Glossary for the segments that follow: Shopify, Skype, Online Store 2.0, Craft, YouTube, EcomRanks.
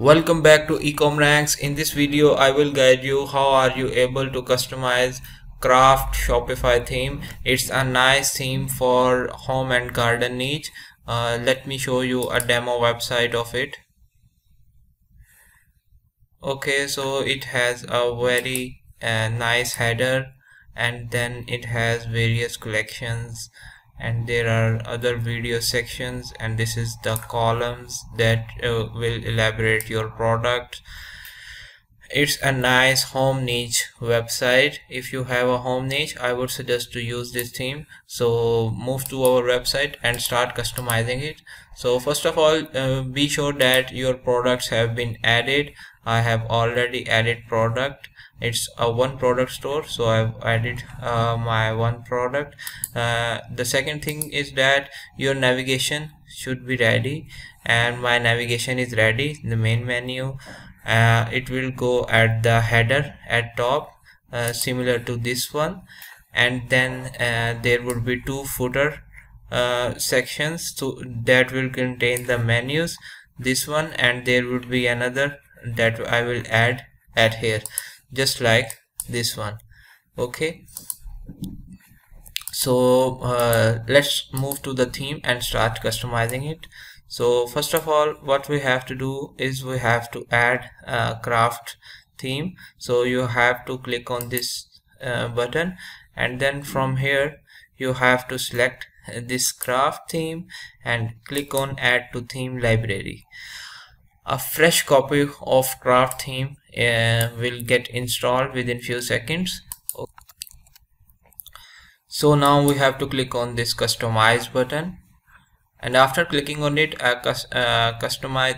Welcome back to EcomRanks. In this video I will guide you how are you able to customize Craft Shopify theme. It's a nice theme for home and garden niche. Let me show you a demo website of it. Okay, so it has a very nice header, and then it has various collections, and there are other video sections, and this is the columns that will elaborate your product. It's a nice home niche website. If you have a home niche, I would suggest to use this theme. So move to our website and start customizing it. So first of all, be sure that your products have been added. I have already added product. It's a one product store, so I've added my one product. The second thing is that your navigation should be ready, and my navigation is ready. The main menu, it will go at the header at top, similar to this one, and then there would be two footer sections that will contain the menus, this one, and there would be another that I will add at here, just like this one. Okay, so let's move to the theme and start customizing it. So first of all, what we have to do is we have to add a Craft theme. So you have to click on this button, and then from here you have to select this Craft theme and click on add to theme library. A fresh copy of Craft theme will get installed within few seconds. Okay. So now we have to click on this customize button, and after clicking on it, a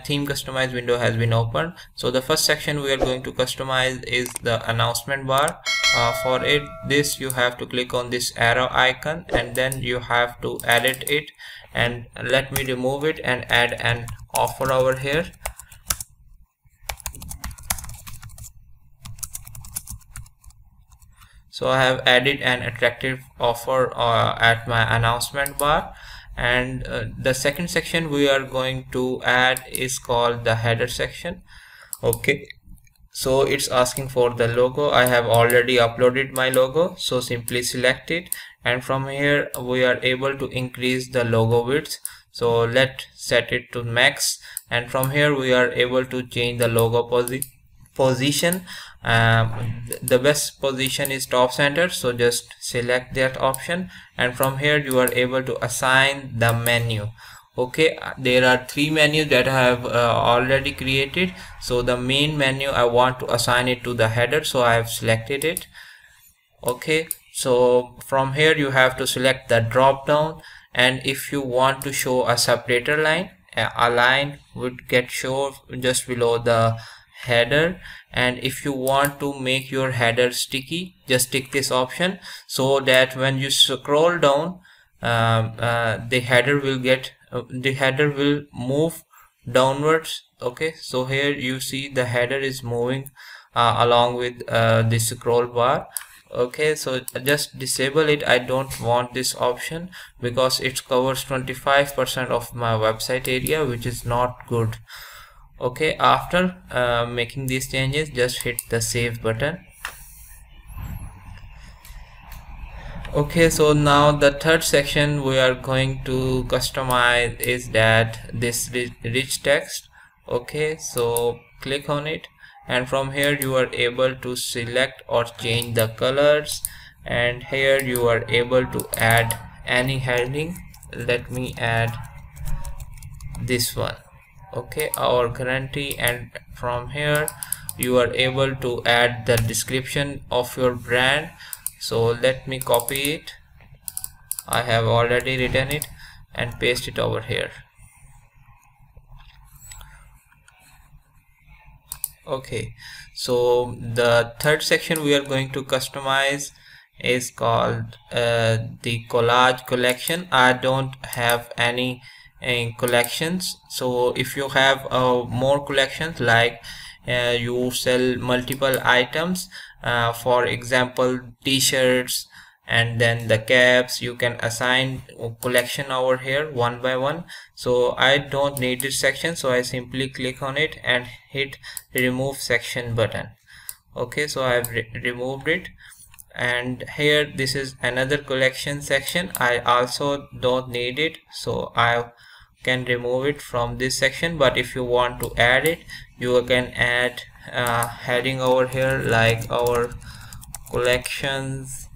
theme customize window has been opened. So the first section we are going to customize is the announcement bar. For it, this you have to click on this arrow icon, and then you have to edit it, and let me remove it and add an offer over here. So I have added an attractive offer at my announcement bar, and the second section we are going to add is called the header section. Okay, so it's asking for the logo. I have already uploaded my logo, so simply select it, and from here we are able to increase the logo width. So let's set it to max, and from here we are able to change the logo position. The best position is top center, so just select that option, and from here you are able to assign the menu. Okay, there are three menus that I have already created. So the main menu, I want to assign it to the header, so I have selected it. Okay, so from here you have to select the drop down, and if you want to show a separator line, a line would get shown just below the header, and if you want to make your header sticky, just tick this option, so that when you scroll down, the header will move downwards. Okay, so here you see the header is moving along with the scroll bar. Okay, so just disable it. I don't want this option because it covers 25% of my website area, which is not good. Okay, after making these changes, just hit the save button. Okay, so now the third section we are going to customize is that this rich text. Okay, so click on it, and from here you are able to select or change the colors, and here you are able to add any heading. Let me add this one. Okay, our guarantee, and from here you are able to add the description of your brand. So let me copy it. I have already written it, and paste it over here. Okay, so the third section we are going to customize is called the collage collection. I don't have any collections, so if you have more collections, like you sell multiple items, for example t-shirts, and then the caps, you can assign collection over here one by one. So I don't need this section, so I simply click on it and hit remove section button. Okay, so I've removed it, and here this is another collection section. I also don't need it, so I can remove it from this section. But if you want to add it, you can add heading over here like our collections,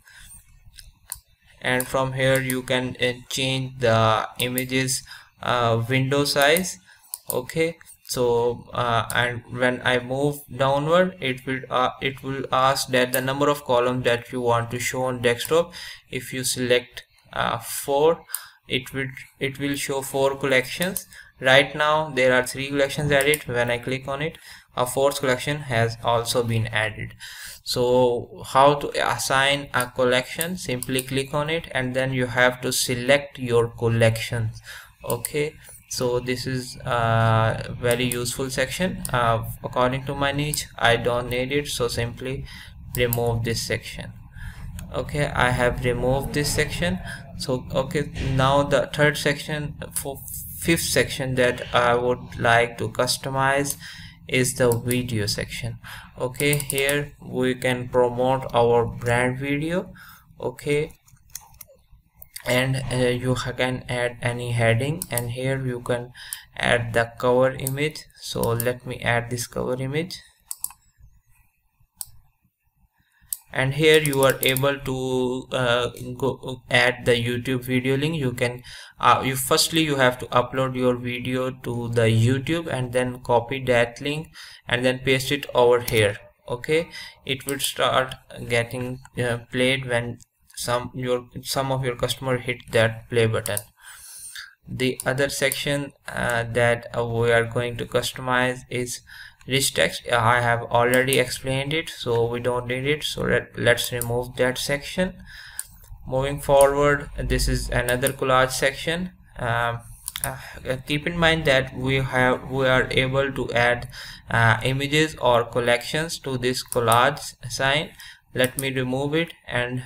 and from here you can change the images window size. Okay, so and when I move downward, it will ask that the number of columns that you want to show on desktop. If you select 4, it will show 4 collections. Right now there are 3 collections added. When I click on it, a 4th collection has also been added. So how to assign a collection? Simply click on it and then you have to select your collections. Okay, so this is a very useful section. According to my niche, I don't need it, so simply remove this section. Okay, I have removed this section. So okay, now the 3rd section, 5th section that I would like to customize is the video section. Okay, here we can promote our brand video. Okay, and you can add any heading, and here you can add the cover image. So let me add this cover image, and here you are able to go add the YouTube video link. You can firstly you have to upload your video to the YouTube and then copy that link and then paste it over here. Okay, it will start getting played when some of your customer hit that play button. The other section that we are going to customize is rich text. I have already explained it, so we don't need it, so let's remove that section. Moving forward, this is another collage section. Keep in mind that we are able to add images or collections to this collage sign. Let me remove it, and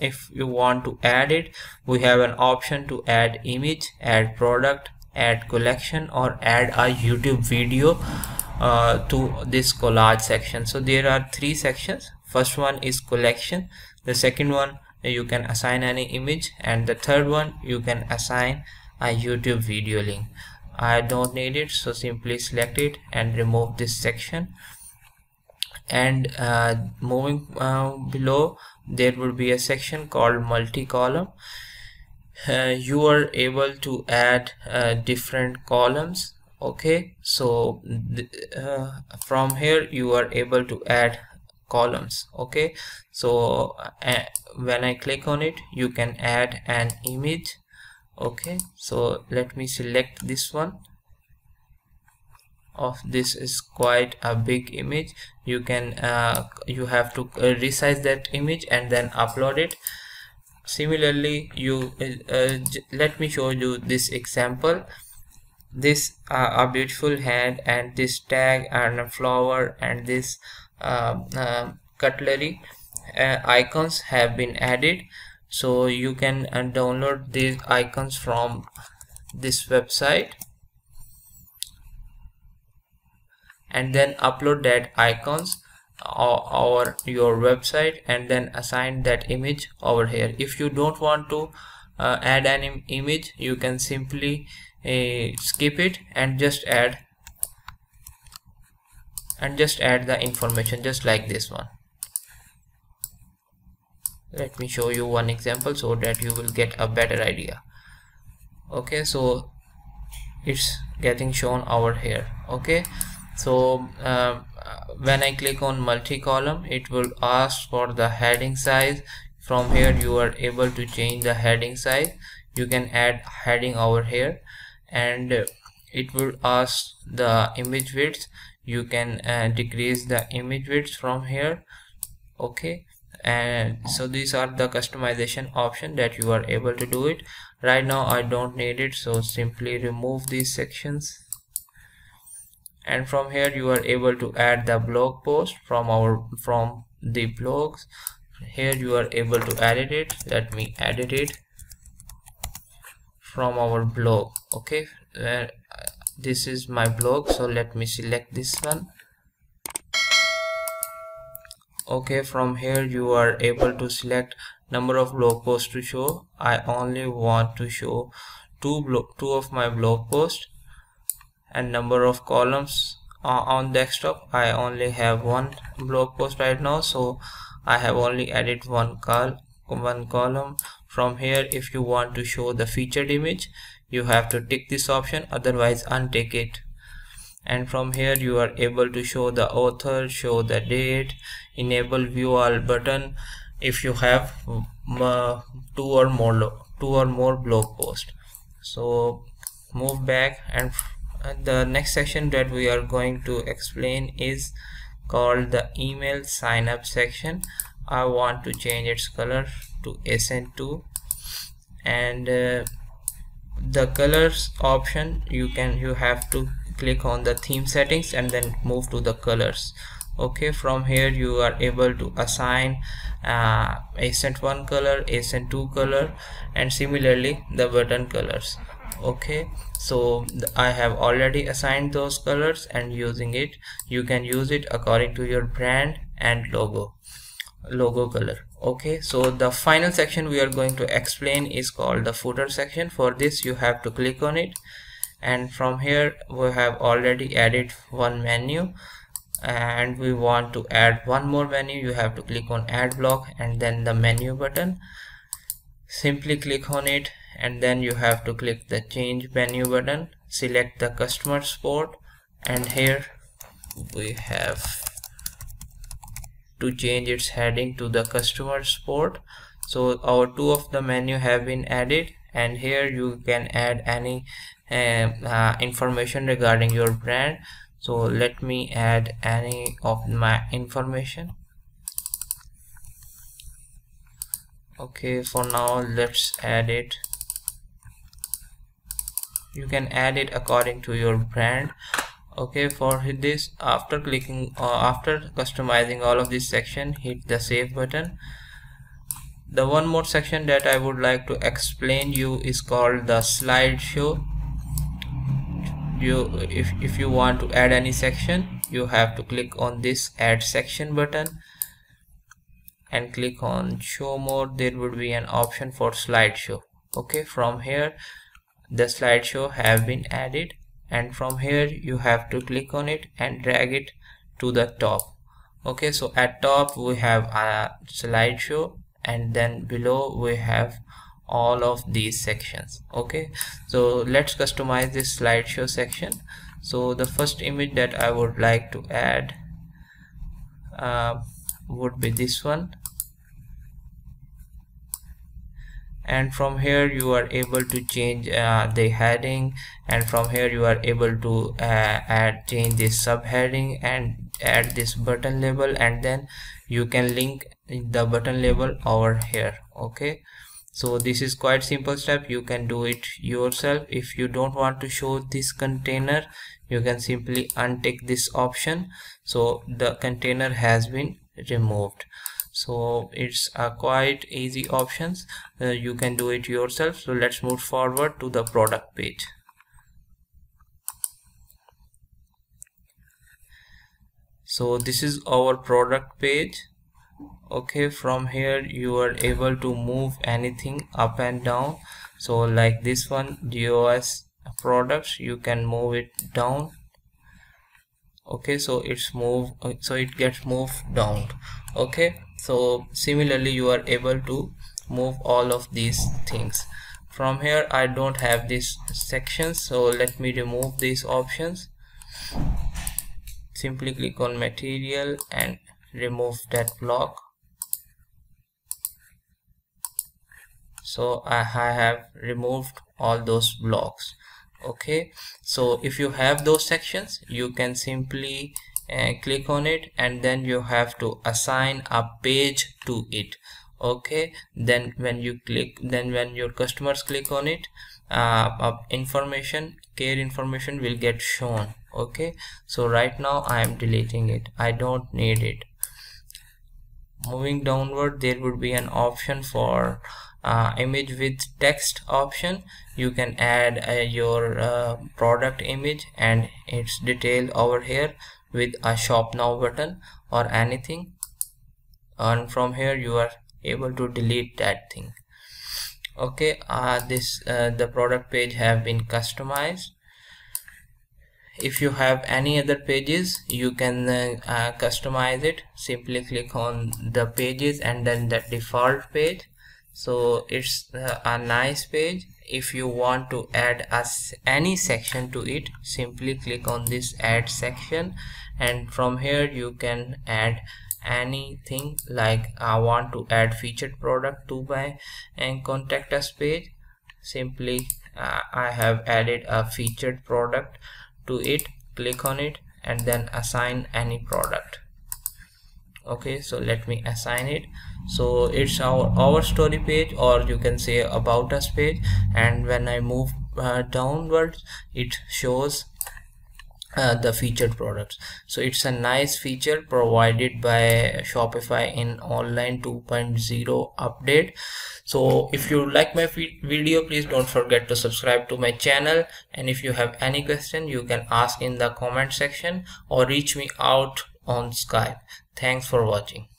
if you want to add it, we have an option to add image, add product, add collection, or add a YouTube video to this collage section. So there are 3 sections. First one is collection, the second one you can assign any image, and the third one you can assign a YouTube video link. I don't need it, so simply select it and remove this section. And moving below, there will be a section called multi-column. You are able to add different columns. Okay, so from here you are able to add columns. Okay, so when I click on it, you can add an image. Okay, so let me select this one. This is quite a big image. You can you have to resize that image and then upload it. Similarly, you let me show you this example. This a beautiful hand, and this tag, and a flower, and this cutlery icons have been added. So you can download these icons from this website and then upload that icons or your website and then assign that image over here. If you don't want to add an image, you can simply skip it and just add the information, just like this one. Let me show you one example so that you will get a better idea. Okay, so it's getting shown over here. Okay, so when I click on multi-column, it will ask for the heading size. From here you are able to change the heading size. You can add heading over here, and it will ask the image width. You can decrease the image width from here. Okay, and so these are the customization option that you are able to do it. Right now I don't need it, so simply remove these sections. And from here you are able to add the blog post from the blogs. here you are able to edit it. Let me edit it from our blog. Okay, this is my blog, so let me select this one. Okay, from here you are able to select number of blog posts to show. I only want to show two of my blog posts, and number of columns on desktop. I only have one blog post right now, so I have only added one column. From here, if you want to show the featured image, you have to tick this option, otherwise untick it. And from here you are able to show the author, show the date, enable view all button if you have two or more blog posts. So move back, and the next section that we are going to explain is called the email sign up section. I want to change its color to SN2, and the colors option you have to click on the theme settings and then move to the colors. Okay, from here you are able to assign SN1 color, SN2 color, and similarly the button colors. Okay, so I have already assigned those colors, and using it you can use it according to your brand and logo color. Okay, so the final section we are going to explain is called the footer section. For this you have to click on it, and from here we have already added one menu, and we want to add one more menu. You have to click on add block and then the menu button, simply click on it, and then you have to click the change menu button, select the customer support, and here we have to change its heading to the customer support. So our two of the menu have been added, and here you can add any information regarding your brand. So let me add any of my information. Okay, for now let's add it. You can add it according to your brand. Okay, for this, after clicking after customizing all of this section, hit the save button. The one more section that I would like to explain you is called the slideshow. If you want to add any section, you have to click on this add section button and click on show more. There would be an option for slideshow. Okay, from here the slideshow have been added, and from here you have to click on it and drag it to the top. Okay, so at top we have a slideshow, and then below we have all of these sections. Okay, so let's customize this slideshow section. So the first image that I would like to add would be this one, and from here you are able to change the heading, and from here you are able to change this subheading and add this button label, and then you can link the button label over here. Okay, so this is quite simple step. You can do it yourself. If you don't want to show this container, you can simply untick this option, so the container has been removed. So it's a quite easy options. You can do it yourself. So let's move forward to the product page. So this is our product page. Okay, from here you are able to move anything up and down. So like this one, DOS products, you can move it down. Okay, so it gets moved down. Okay, so similarly you are able to move all of these things. From here I don't have this section, so let me remove these options. Simply click on material and remove that block. So I have removed all those blocks. Okay, so if you have those sections, you can simply click on it, and then you have to assign a page to it. Okay, then when your customers click on it, care information will get shown. Okay, so right now I am deleting it, I don't need it. moving downward, there would be an option for image with text option. You can add your product image and its detail over here with a shop now button or anything, and from here you are able to delete that thing. Okay, the product page have been customized. If you have any other pages, you can customize it. Simply click on the pages and then the default page. So it's a nice page. If you want to add any section to it, simply click on this add section, and from here you can add anything. Like I want to add featured product to my and contact us page. Simply I have added a featured product to it. Click on it and then assign any product. Okay, so let me assign it. So it's our story page, or you can say about us page. And when I move downwards, it shows the featured products. So it's a nice feature provided by Shopify in Online 2.0 update. So if you like my video, please don't forget to subscribe to my channel, and if you have any question, you can ask in the comment section or reach me out on Skype. Thanks for watching.